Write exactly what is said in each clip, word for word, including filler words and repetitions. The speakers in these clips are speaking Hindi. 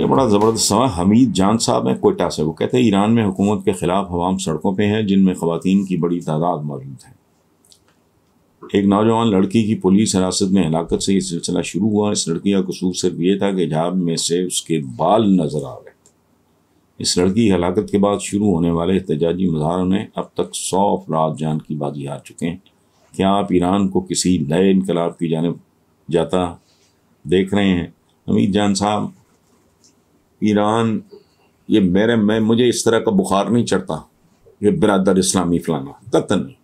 ये बड़ा ज़बरदस्त सवाल। हमीद जान साहब हैं कोयटा से, वो कहते हैं ईरान में हुकूमत के ख़िलाफ़ हवाम सड़कों पे हैं जिनमें ख़वातीन की बड़ी तादाद मौजूद है। एक नौजवान लड़की की पुलिस हिरासत में हलाकत से ये सिलसिला शुरू हुआ। इस लड़की का कसूर सिर्फ ये था कि हिजाब में से उसके बाल नज़र आ गए। इस लड़की की हलाकत के बाद शुरू होने वाले एहतजाजी मुजाहरों में अब तक सौ अफराद जान की बाजी हार चुके हैं। क्या आप ईरान को किसी नए इनकलाब की जानिब जाता देख रहे हैं? हमीद जान साहब, ईरान ये मेरे मैं मुझे इस तरह का बुखार नहीं चढ़ता ये बिरादर इस्लामी फलाना कतन नहीं।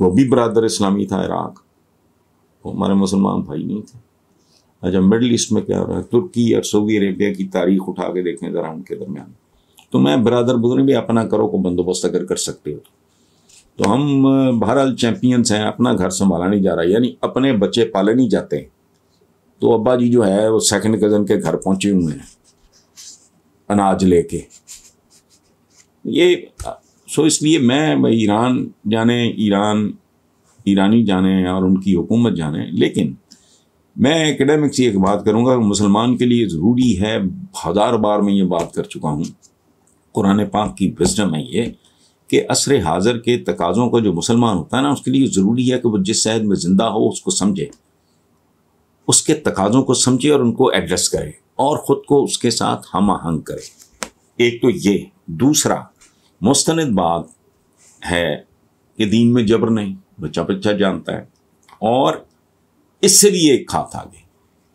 वो भी बिरादर इस्लामी था इराक, वो हमारे मुसलमान भाई नहीं थे। अच्छा, मिडल ईस्ट में क्या हो रहा है? तुर्की और सऊदी अरेबिया की तारीख उठा के देखें ज़रा उनके दरमियान। तो मैं बरदर बुजुर्ग भी अपना करो को बंदोबस्त अगर कर सकते हो तो हम बहरहाल चैम्पियंस हैं। अपना घर संभाला नहीं जा रहा, यानी अपने बच्चे पाले नहीं जाते हैं। तो अब्बा जी जो है वो सेकंड कज़न के घर पहुंचे हुए हैं अनाज लेके ये। सो इसलिए मैं ईरान जाने, ईरान ईरानी जाने और उनकी हुकूमत जाने, लेकिन मैं एकेडमिक से एक बात करूँगा। मुसलमान के लिए ज़रूरी है, हज़ार बार मैं ये बात कर चुका हूँ, कुरान पाक की विजडम है ये कि असर हाज़र के तकाज़ों का जो मुसलमान होता है ना, उसके लिए ज़रूरी है कि वो जिस शहर में ज़िंदा हो उसको समझे, उसके तकाज़ों को समझे और उनको एड्रेस करे और ख़ुद को उसके साथ हम आहंग करे। एक तो ये, दूसरा मुस्तनद बात है कि दीन में जबर नहीं, बच्चा बच्चा जानता है। और इससे भी एक खात आगे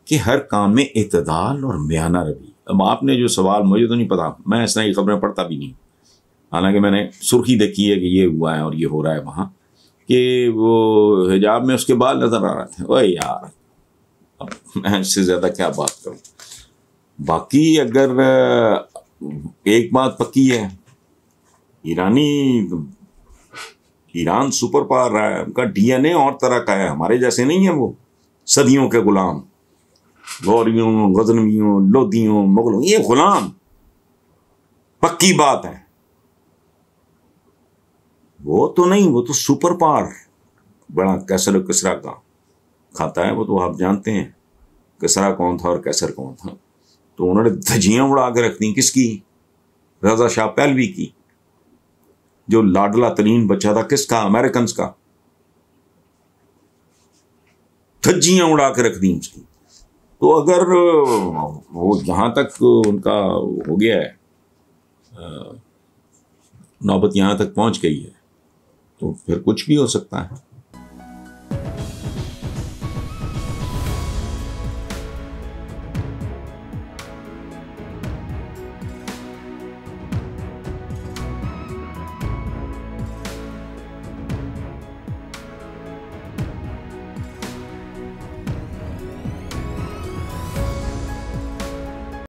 कि हर काम में इतदाल और म्याना रवी। अब आपने जो सवाल, मुझे तो नहीं पता, मैं इस तरह की खबरें पढ़ता भी नहीं, हालांकि मैंने सुर्खी देखी है कि ये हुआ है और ये हो रहा है वहाँ, कि वो हिजाब में उसके बाल नज़र आ रहे थे। ओए यार, अब मैं इससे ज़्यादा क्या बात करूँ। बाकी अगर एक बात पक्की है, ईरानी ईरान सुपर पावर रहा है, उनका डीएनए और तरह का है, हमारे जैसे नहीं है। वो सदियों के गुलाम, गौरियों, गजनवियों, लोदियों, मुगलों, ये गुलाम पक्की बात है। वो तो नहीं, वो तो सुपर पावर बड़ा कैसर कसरा का खाता है, वो तो आप जानते हैं कसरा कौन था और कैसर कौन था। तो उन्होंने धजियाँ उड़ा के रख दी, किसकी? रजा शाह पहलवी की, जो लाडला तरीन बच्चा था किसका? अमेरिकन का। धज्जियां उड़ा के रख दी उसकी। तो अगर वो यहाँ तक उनका हो गया है, नौबत यहाँ तक पहुँच गई है, तो फिर कुछ भी हो सकता है।